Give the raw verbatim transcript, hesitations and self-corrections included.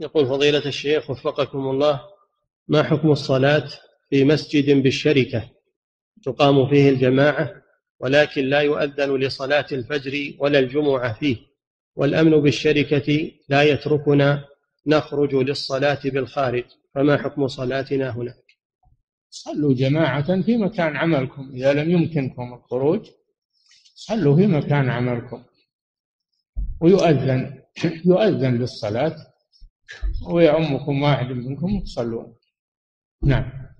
يقول فضيلة الشيخ وفقكم الله، ما حكم الصلاة في مسجد بالشركة تقام فيه الجماعة ولكن لا يؤذن لصلاة الفجر ولا الجمعة فيه، والأمن بالشركة لا يتركنا نخرج للصلاة بالخارج، فما حكم صلاتنا هناك؟ صلوا جماعة في مكان عملكم، إذا لم يمكنكم الخروج صلوا في مكان عملكم، ويؤذن يؤذن للصلاة ويعمكم واحد منكم تصلون. نعم.